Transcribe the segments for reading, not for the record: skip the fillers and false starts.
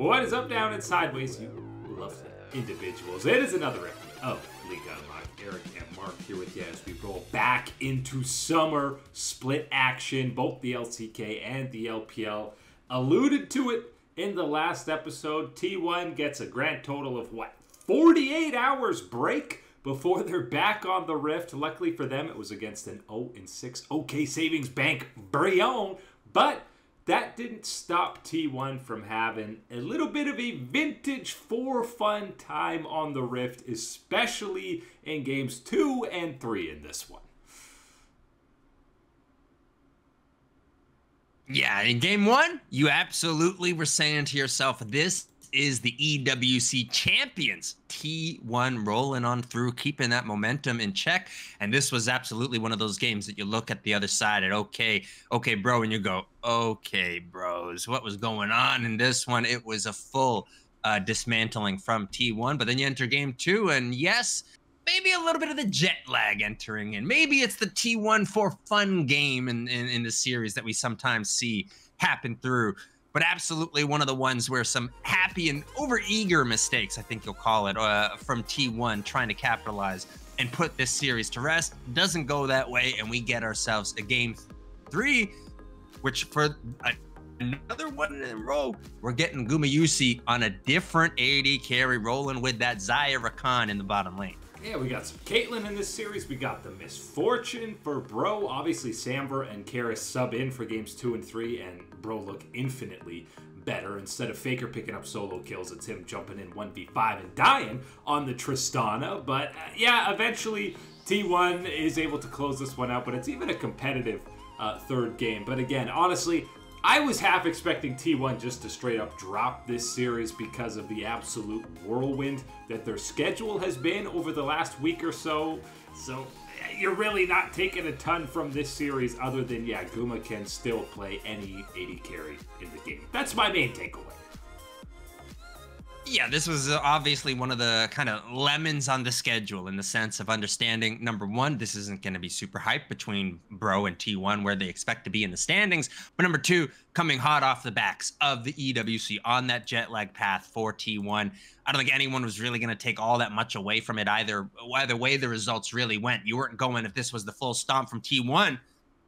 What is up, down, and sideways, you lovely individuals? It is another episode of League Unlocked. Eric and Mark here with you as we roll back into summer split action. Both the LCK and the LPL alluded to it in the last episode. T1 gets a grand total of, what, 48 hours break before they're back on the Rift. Luckily for them, it was against an 0-6 OK Savings Bank Brion, but that didn't stop T1 from having a little bit of a vintage for fun time on the Rift, especially in games 2 and 3 in this one. Yeah, in game 1, you absolutely were saying to yourself, this is the EWC champions. T1 rolling on through, keeping that momentum in check. And this was absolutely one of those games that you look at the other side at, okay, bro, and you go, okay, bros, what was going on in this one? It was a full dismantling from T1, but then you enter game 2, and yes, maybe a little bit of the jet lag entering in. Maybe it's the T1 for fun game in the series that we sometimes see happen through. But absolutely one of the ones where some happy and overeager mistakes, I think you'll call it, from T1 trying to capitalize and put this series to rest. Doesn't go that way, and we get ourselves a game 3, which for another one in a row, we're getting Gumayusi on a different AD carry, rolling with that Zaya Rakan in the bottom lane. Yeah, we got some Caitlyn in this series. We got the misfortune for Bro. Obviously, Samber and Karis sub in for games 2 and 3, and Bro look infinitely better. Instead of Faker picking up solo kills, it's him jumping in 1v5 and dying on the Tristana. But yeah, eventually T1 is able to close this one out, but it's even a competitive third game. But again, honestly, I was half expecting T1 just to straight up drop this series because of the absolute whirlwind that their schedule has been over the last week or so. So you're really not taking a ton from this series other than, yeah, Guma can still play any AD carry in the game. That's my main takeaway. Yeah, this was obviously one of the kind of lemons on the schedule in the sense of understanding, number one, this isn't going to be super hyped between Bro and T1 where they expect to be in the standings. But number two, coming hot off the backs of the EWC on that jet lag path for T1. I don't think anyone was really going to take all that much away from it either way the results really went. You weren't going, if this was the full stomp from T1,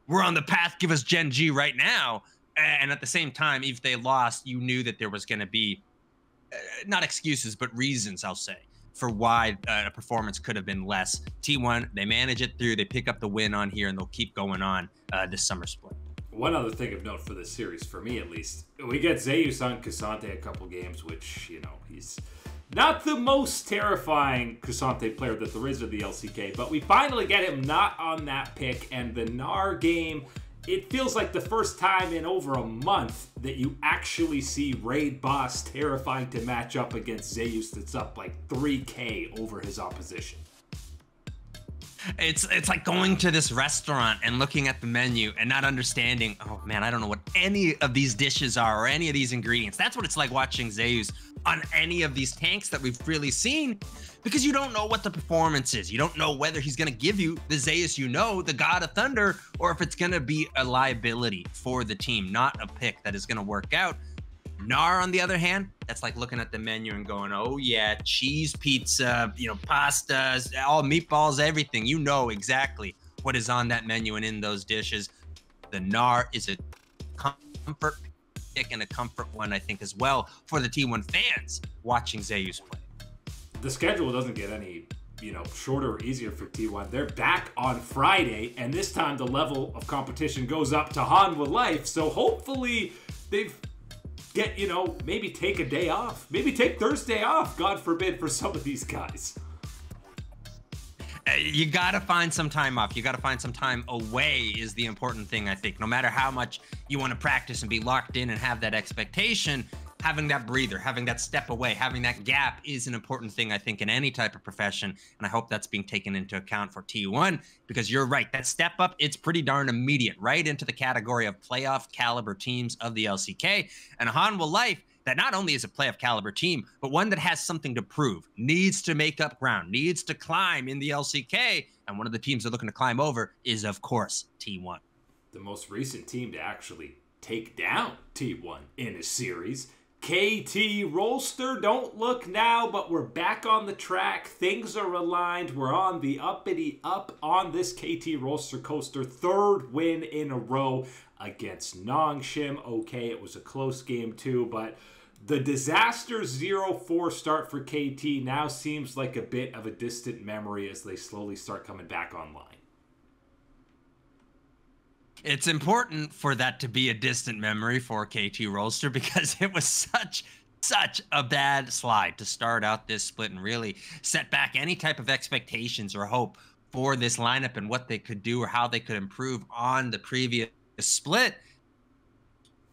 we're on the path, give us Gen.G right now. And at the same time, if they lost, you knew that there was going to be not excuses, but reasons, I'll say, for why a performance could have been less. T1, they manage it through, they pick up the win on here, and they'll keep going on this summer split. One other thing of note for this series, for me at least, we get Zeus on Cassante a couple games, which, you know, he's not the most terrifying Cassante player that there is in the LCK, but we finally get him not on that pick, and the Gnar game, it feels like the first time in over a month that you actually see Raid Boss terrifying to match up against Zeus that's up like 3K over his opposition. It's like going to this restaurant and looking at the menu and not understanding, oh man, I don't know what any of these dishes are or any of these ingredients. That's what it's like watching Zeus on any of these tanks that we've really seen, because you don't know what the performance is. You don't know whether he's going to give you the Zeus, you know, the God of Thunder, or if it's going to be a liability for the team, not a pick that is going to work out. Gnar, on the other hand, that's like looking at the menu and going, oh yeah, cheese, pizza, you know, pastas, all meatballs, everything. You know exactly what is on that menu and in those dishes. The Gnar is a comfort pick and a comfort one, I think, as well for the T1 fans watching Zeus play. The schedule doesn't get any, you know, shorter or easier for T1. They're back on Friday, and this time the level of competition goes up to Hanwha Life, so hopefully they've get, you know, maybe take a day off. Maybe take Thursday off, God forbid, for some of these guys. You got to find some time off. You got to find some time away is the important thing, I think. No matter how much you want to practice and be locked in and have that expectation, having that breather, having that step away, having that gap is an important thing, I think, in any type of profession. And I hope that's being taken into account for T1, because you're right, that step up, it's pretty darn immediate, right into the category of playoff caliber teams of the LCK. And Hanwha Life, that not only is a playoff caliber team, but one that has something to prove, needs to make up ground, needs to climb in the LCK. And one of the teams they're looking to climb over is, of course, T1. The most recent team to actually take down T1 in a series. KT Rolster, don't look now, but we're back on the track. Things are aligned. We're on the uppity up on this KT Rolster coaster. Third win in a row against Nongshim. Okay, it was a close game too, but the disaster 0-4 start for KT now seems like a bit of a distant memory as they slowly start coming back online. It's important for that to be a distant memory for KT Rolster because it was such a bad slide to start out this split and really set back any type of expectations or hope for this lineup and what they could do or how they could improve on the previous split.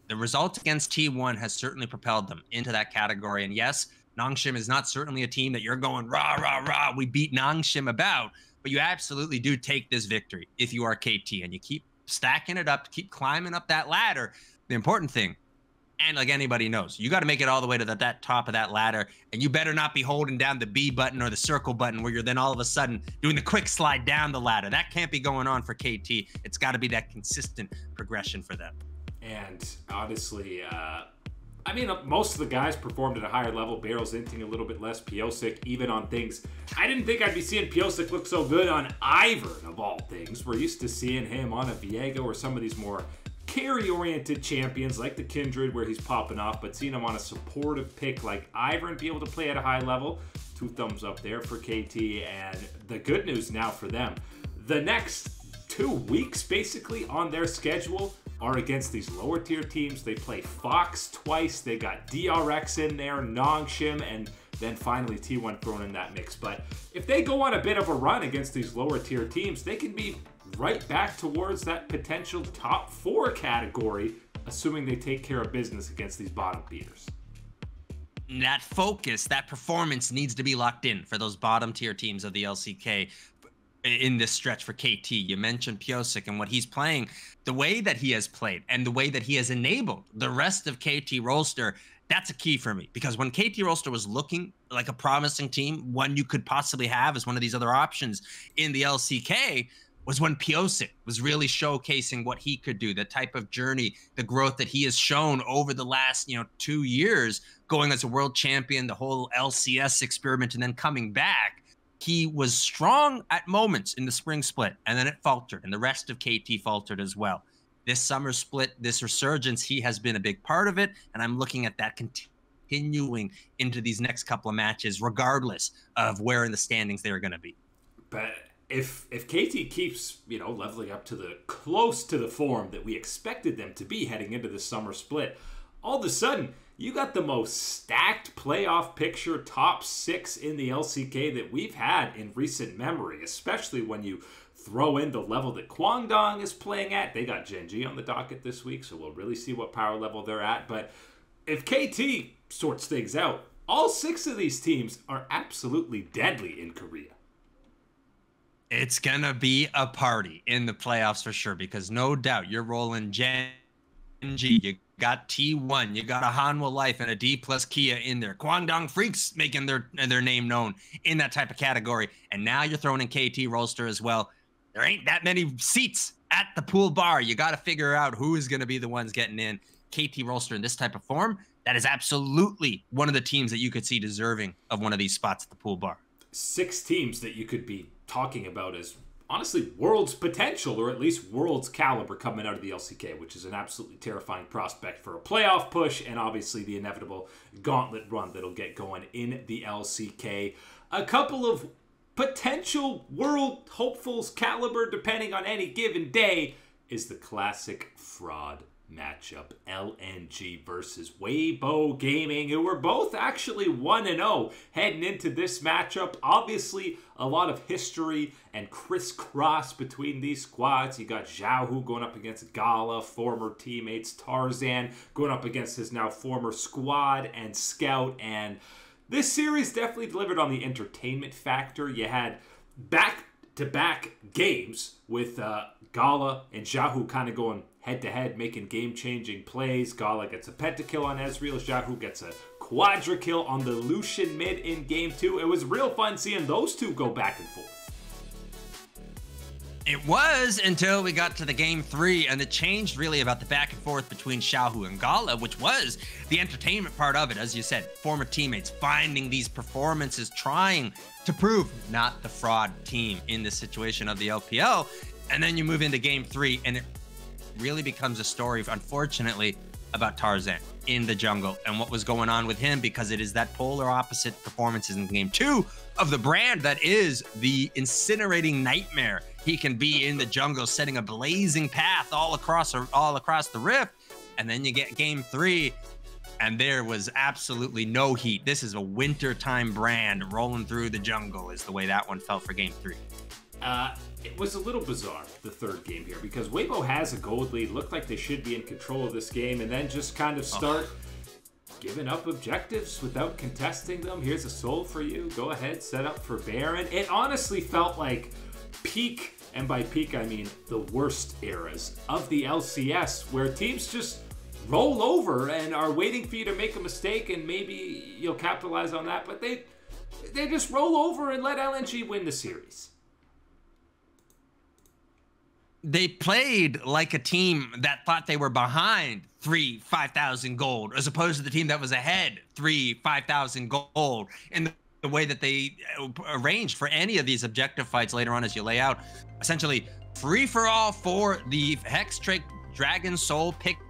The result against T1 has certainly propelled them into that category. And yes, Nongshim is not certainly a team that you're going, rah, rah, rah, we beat Nongshim about, but you absolutely do take this victory if you are KT and you keep stacking it up to keep climbing up that ladder. The important thing, and like anybody knows, you got to make it all the way to that top of that ladder, and you better not be holding down the B button or the circle button where you're then all of a sudden doing the quick slide down the ladder. That can't be going on for KT. It's got to be that consistent progression for them. And honestly, I mean, most of the guys performed at a higher level. Barrels inting a little bit less. Piosik, even on things. I didn't think I'd be seeing Piosik look so good on Ivern, of all things. We're used to seeing him on a Viego or some of these more carry-oriented champions like the Kindred where he's popping off. But seeing him on a supportive pick like Ivern be able to play at a high level, two thumbs up there for KT. And the good news now for them, the next 2 weeks basically on their schedule are against these lower tier teams. They play Fox twice. They got DRX in there, Nongshim, and then finally T1 thrown in that mix. But if they go on a bit of a run against these lower tier teams, they can be right back towards that potential top 4 category, assuming they take care of business against these bottom beaters. That focus, that performance needs to be locked in for those bottom tier teams of the LCK. In this stretch for KT, you mentioned Piosik and what he's playing, the way that he has played and the way that he has enabled the rest of KT Rolster. That's a key for me, because when KT Rolster was looking like a promising team, one you could possibly have as one of these other options in the LCK, was when Piosik was really showcasing what he could do, the type of journey, the growth that he has shown over the last 2 years, going as a world champion, the whole LCS experiment, and then coming back. He was strong at moments in the spring split, and then it faltered, and the rest of KT faltered as well. This summer split, this resurgence, he has been a big part of it, and I'm looking at that continuing into these next couple of matches, regardless of where in the standings they are going to be. But if KT keeps, leveling up to the close to the form that we expected them to be heading into the summer split, all of a sudden, you got the most stacked playoff picture, top 6 in the LCK that we've had in recent memory, especially when you throw in the level that Kwangdong is playing at. They got Gen.G on the docket this week, so we'll really see what power level they're at. But if KT sorts things out, all 6 of these teams are absolutely deadly in Korea. It's going to be a party in the playoffs for sure, because no doubt you're rolling Gen.G, you got T1, you got a Hanwha Life and a D+ Kia in there. Kwangdong Freaks making their name known in that type of category. And now you're throwing in KT Rolster as well. There ain't that many seats at the pool bar. You got to figure out who is going to be the ones getting in. KT Rolster in this type of form, that is absolutely one of the teams that you could see deserving of one of these spots at the pool bar. 6 teams that you could be talking about as honestly world's potential, or at least world's caliber, coming out of the LCK, which is an absolutely terrifying prospect for a playoff push, and obviously the inevitable gauntlet run that'll get going in the LCK. A couple of potential world hopefuls caliber, depending on any given day, is the classic fraud matchup, LNG versus Weibo Gaming, who were both actually 1-0 heading into this matchup. Obviously, a lot of history and crisscross between these squads. You got Xiaohu going up against Gala, former teammates, Tarzan going up against his now former squad and scout. And this series definitely delivered on the entertainment factor. You had back-to-back games with Gala and Xiaohu kind of going head-to-head, making game-changing plays. Gala gets a pentakill on Ezreal. Xiaohu gets a quadra kill on the Lucian mid in game 2. It was real fun seeing those two go back and forth. It was until we got to the game three and the change really about the back and forth between Xiaohu and Gala, which was the entertainment part of it. As you said, former teammates finding these performances, trying to prove not the fraud team in this situation of the LPL. And then you move into game three and it really becomes a story, unfortunately, about Tarzan in the jungle and what was going on with him, because it is that polar opposite performances in game two of the brand that is the incinerating nightmare he can be in the jungle, setting a blazing path all across the rift. And then you get game three and there was absolutely no heat. This is a wintertime brand rolling through the jungle is the way that one felt for game three. It was a little bizarre, the third game here, because Weibo has a gold lead, looked like they should be in control of this game, and then just kind of start giving up objectives without contesting them. Here's a soul for you. Go ahead, set up for Baron. It honestly felt like peak, and by peak I mean the worst eras of the LCS, where teams just roll over and are waiting for you to make a mistake, and maybe you'll capitalize on that, but they just roll over and let LNG win the series. They played like a team that thought they were behind 3-5,000 gold, as opposed to the team that was ahead 3-5,000 gold, and the way that they arranged for any of these objective fights later on, as you lay out, essentially free for all for the Hex Trick, Dragon Soul picked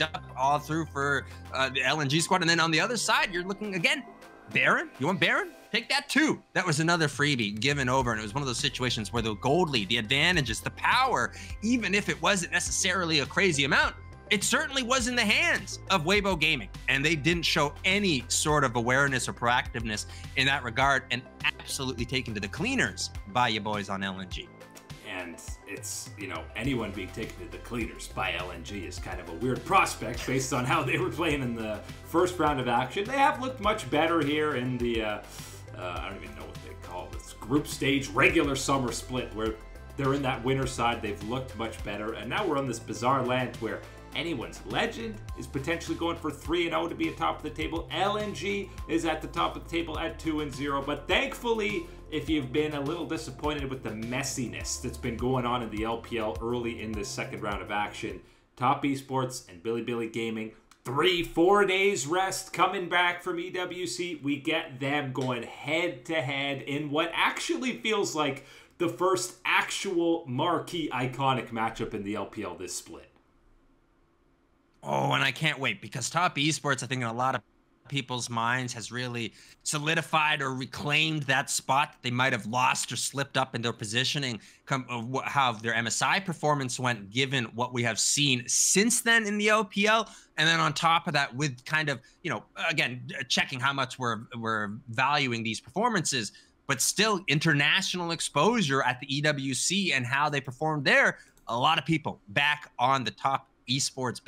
up all through for the LNG squad. And then on the other side, you're looking again, Baron, you want Baron? Take that too. That was another freebie given over. And it was one of those situations where the gold lead, the advantages, the power, even if it wasn't necessarily a crazy amount, it certainly was in the hands of Weibo Gaming. And they didn't show any sort of awareness or proactiveness in that regard, and absolutely taken to the cleaners by you boys on LNG. And it's, you know, anyone being taken to the cleaners by LNG is kind of a weird prospect based on how they were playing in the first round of action. They have looked much better here in the, I don't even know what they call this, group stage, regular summer split, where they're in that winner side. They've looked much better. And now we're on this bizarre land where anyone's legend is potentially going for 3-0 to be atop of the table. LNG is at the top of the table at 2-0. But thankfully, if you've been a little disappointed with the messiness that's been going on in the LPL early in this second round of action, Top Esports and Bilibili Gaming, 3-4 days rest coming back from EWC. We get them going head to head in what actually feels like the first actual marquee iconic matchup in the LPL this split. Oh, and I can't wait, because Top Esports, I think in a lot of people's minds, has really solidified or reclaimed that spot that they might have lost or slipped up in their positioning, how their MSI performance went, given what we have seen since then in the LPL. And then on top of that, with kind of, you know, again, checking how much we're valuing these performances, but still international exposure at the EWC and how they performed there, a lot of people back on the Top Esports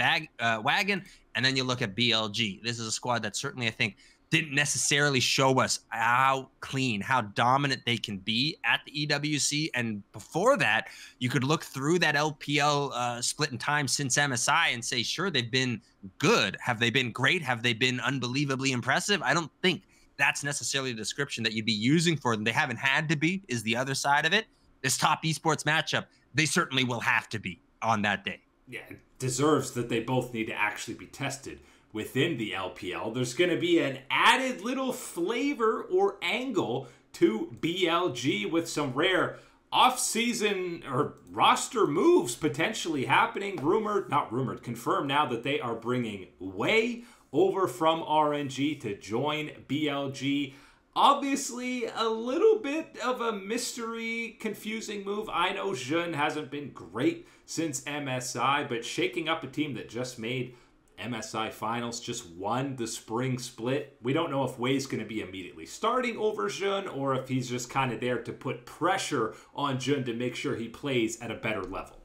wagon. And then you look at BLG. This is a squad that certainly, I think, didn't necessarily show us how clean, how dominant they can be at the EWC. And before that, you could look through that LPL split in time since MSI and say, sure, they've been good. Have they been great? Have they been unbelievably impressive? I don't think that's necessarily a description that you'd be using for them. They haven't had to be, is the other side of it. This Top Esports matchup, they certainly will have to be on that day. Yeah, it deserves that they both need to actually be tested within the LPL. There's going to be an added little flavor or angle to BLG with some rare off-season or roster moves potentially happening. Rumored, not rumored, confirmed now that they are bringing Wei over from RNG to join BLG. Obviously, a little bit of a mystery, confusing move. I know Jun hasn't been great since MSI, but shaking up a team that just made MSI finals, just won the spring split. We don't know if Wei's going to be immediately starting over Jun, or if he's just kind of there to put pressure on Jun to make sure he plays at a better level.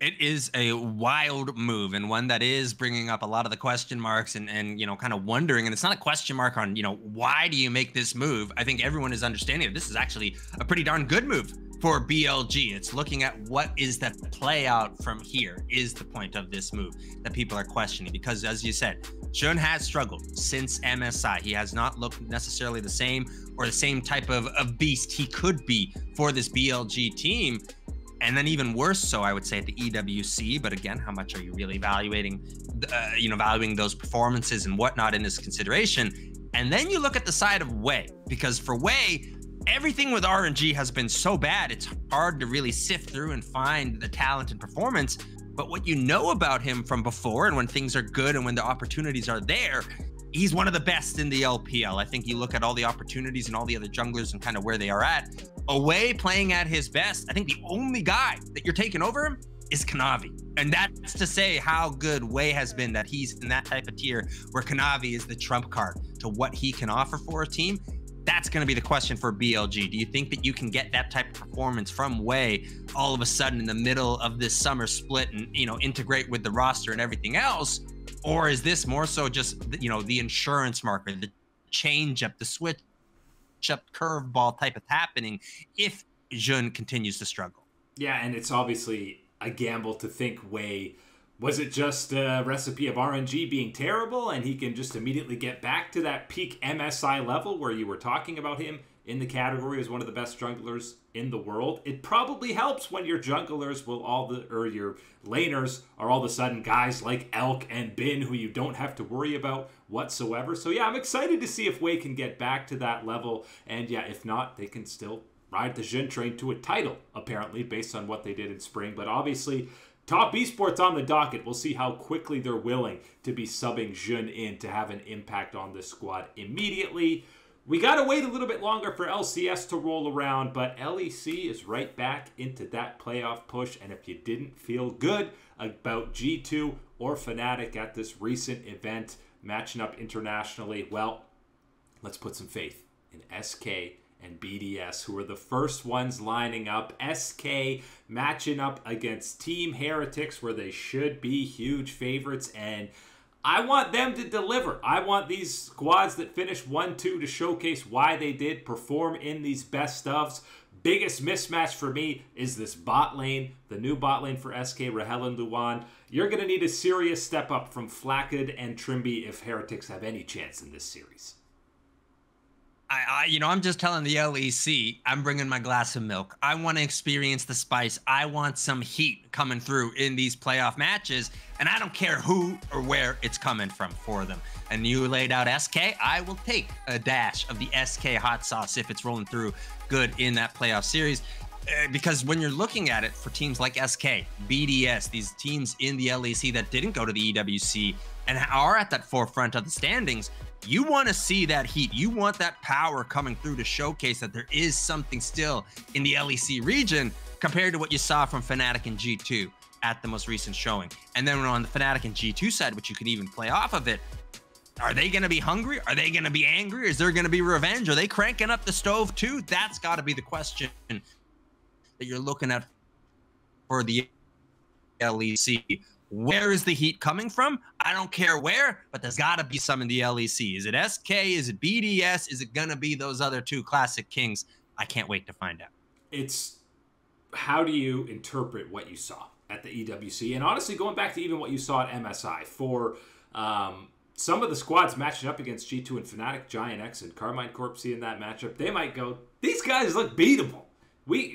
It is a wild move, and one that is bringing up a lot of the question marks and you know, kind of wondering. And it's not a question mark on, you know, why do you make this move? I think everyone is understanding that this is actually a pretty darn good move for BLG. It's looking at what is the play out from here is the point of this move that people are questioning, because as you said, Jun has struggled since MSI. He has not looked necessarily the same or the same type of beast he could be for this BLG team. And then even worse, so I would say at the EWC, but again, how much are you really evaluating, valuing those performances and whatnot in this consideration? And then you look at the side of Wei, because for Wei, everything with RNG has been so bad, it's hard to really sift through and find the talent and performance. But what you know about him from before, and when things are good and when the opportunities are there, he's one of the best in the LPL. I think you look at all the opportunities and all the other junglers and kind of where they are at. Away playing at his best, I think the only guy that you're taking over him is Kanavi. And that's to say how good Wei has been, that he's in that type of tier where Kanavi is the trump card to what he can offer for a team. That's going to be the question for BLG. Do you think that you can get that type of performance from Wei all of a sudden in the middle of this summer split and, you know, integrate with the roster and everything else? Or is this more so just, you know, the insurance marker, the change up, the switch up, curveball type of happening if Jun continues to struggle? Yeah, and it's obviously a gamble to think Wei, was it just a recipe of RNG being terrible and he can just immediately get back to that peak MSI level where you were talking about him in the category as one of the best junglers in the world? It probably helps when your junglers your laners are all of a sudden guys like Elk and Bin who you don't have to worry about whatsoever. So yeah, I'm excited to see if Wei can get back to that level. And yeah, if not, they can still ride the Jun train to a title, apparently, based on what they did in spring. But obviously, Top Esports on the docket. We'll see how quickly they're willing to be subbing Jun in to have an impact on this squad immediately. We got to wait a little bit longer for LCS to roll around, but LEC is right back into that playoff push. And if you didn't feel good about G2 or Fnatic at this recent event matching up internationally, well, let's put some faith in SK and BDS, who are the first ones lining up. SK matching up against Team Heretics, where they should be huge favorites, and I want them to deliver. I want these squads that finish 1-2 to showcase why they did perform in these best ofs. Biggest mismatch for me is this bot lane, the new bot lane for SK, Rahel and Luan. You're going to need a serious step up from Flakid and Trimby if Heretics have any chance in this series. I'm just telling the LEC, I'm bringing my glass of milk. I want to experience the spice. I want some heat coming through in these playoff matches, and I don't care who or where it's coming from for them. And you laid out SK, I will take a dash of the SK hot sauce if it's rolling through good in that playoff series. Because when you're looking at it for teams like SK, BDS, these teams in the LEC that didn't go to the EWC and are at that forefront of the standings, you want to see that heat. You want that power coming through to showcase that there is something still in the LEC region compared to what you saw from Fnatic and G2 at the most recent showing. And then on the Fnatic and G2 side, which you could even play off of it, are they going to be hungry? Are they going to be angry? Is there going to be revenge? Are they cranking up the stove too? That's got to be the question that you're looking at for the LEC. Where is the heat coming from? I don't care where, but there's got to be some in the LEC. Is it SK? Is it BDS? Is it going to be those other two classic kings? I can't wait to find out. It's how do you interpret what you saw at the EWC? And honestly, going back to even what you saw at MSI for some of the squads matching up against G2 and Fnatic, Giant X and Carmine Corp, seeing that matchup, they might go, these guys look beatable. We're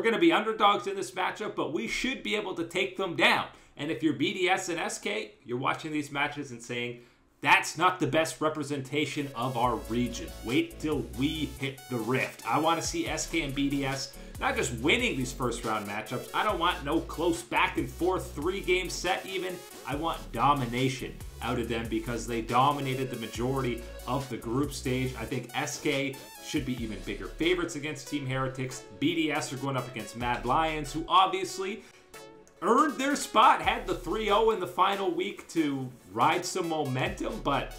going to be underdogs in this matchup, but we should be able to take them down. And if you're BDS and SK, you're watching these matches and saying, that's not the best representation of our region. Wait till we hit the rift. I want to see SK and BDS not just winning these first round matchups. I don't want no close back and forth 3-game set even. I want domination out of them because they dominated the majority of the group stage. I think SK should be even bigger favorites against Team Heretics. BDS are going up against Mad Lions, who obviously earned their spot, had the 3-0 in the final week to ride some momentum, but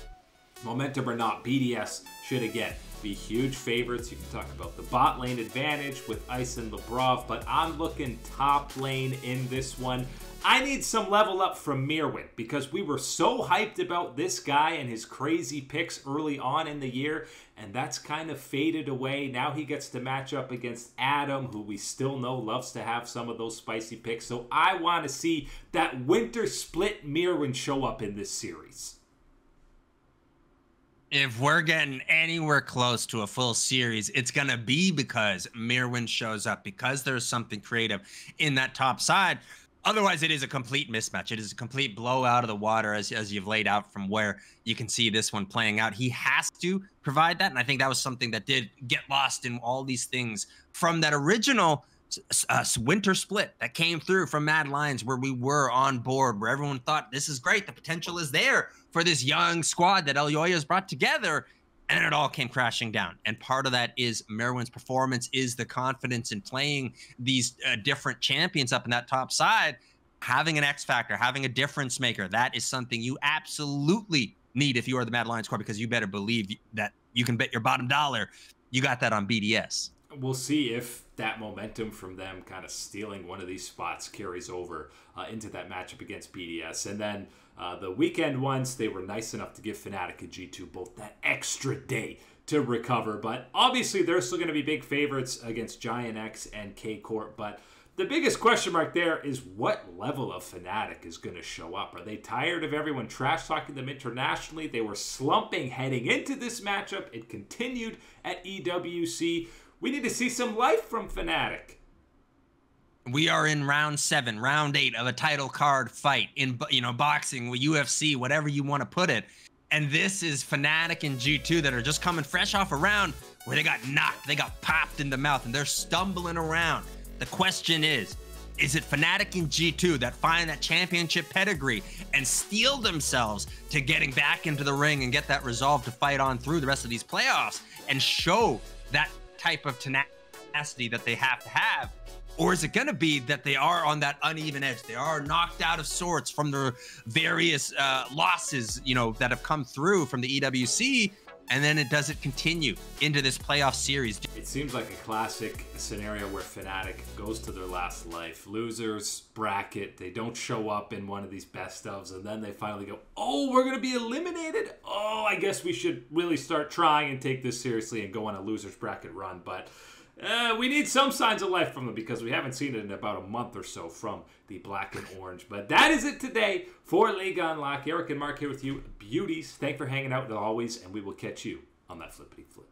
momentum or not, BDS should again be huge favorites. You can talk about the bot lane advantage with Ice and Lebrov, but I'm looking top lane in this one. I need some level up from Mirwin because we were so hyped about this guy and his crazy picks early on in the year, and that's kind of faded away. Now he gets to match up against Adam, who we still know loves to have some of those spicy picks. So I want to see that winter split Mirwin show up in this series. If we're getting anywhere close to a full series, it's going to be because Mirwin shows up, because there's something creative in that top side. Otherwise, it is a complete mismatch. It is a complete blow out of the water, as you've laid out, from where you can see this one playing out. He has to provide that, and I think that was something that did get lost in all these things from that original winter split that came through from Mad Lions, where we were on board, where everyone thought this is great, the potential is there for this young squad that El Yoya's brought together, and it all came crashing down. And part of that is Merwin's performance, is the confidence in playing these different champions up in that top side, having an X factor, having a difference maker. That is something you absolutely need if you are the Mad Lions core, because you better believe that you can bet your bottom dollar you got that on BDS. We'll see if that momentum from them kind of stealing one of these spots carries over into that matchup against BDS. And then the weekend ones, they were nice enough to give Fnatic and G2 both that extra day to recover. But obviously, they're still going to be big favorites against Giant X and K-Corp. But the biggest question mark there is what level of Fnatic is going to show up. Are they tired of everyone trash-talking them internationally? They were slumping heading into this matchup. It continued at EWC. We need to see some life from Fnatic. We are in round 7, round 8 of a title card fight in, you know, boxing, UFC, whatever you want to put it. And this is Fnatic and G2 that are just coming fresh off a round where they got knocked, they got popped in the mouth, and they're stumbling around. The question is it Fnatic and G2 that find that championship pedigree and steel themselves to getting back into the ring and get that resolve to fight on through the rest of these playoffs and show that type of tenacity that they have to have? Or is it going to be that they are on that uneven edge? They are knocked out of sorts from their various losses, you know, that have come through from the EWC, and then it doesn't continue into this playoff series. It seems like a classic scenario where Fnatic goes to their last life. Losers bracket, they don't show up in one of these best ofs, and then they finally go, oh, we're going to be eliminated? Oh, I guess we should really start trying and take this seriously and go on a losers bracket run. But we need some signs of life from them, because we haven't seen it in about a month or so from the black and orange. But that is it today for Liga Unlock. Eric and Mark here with you. Beauties, thanks for hanging out as always, and we will catch you on that flippity flip.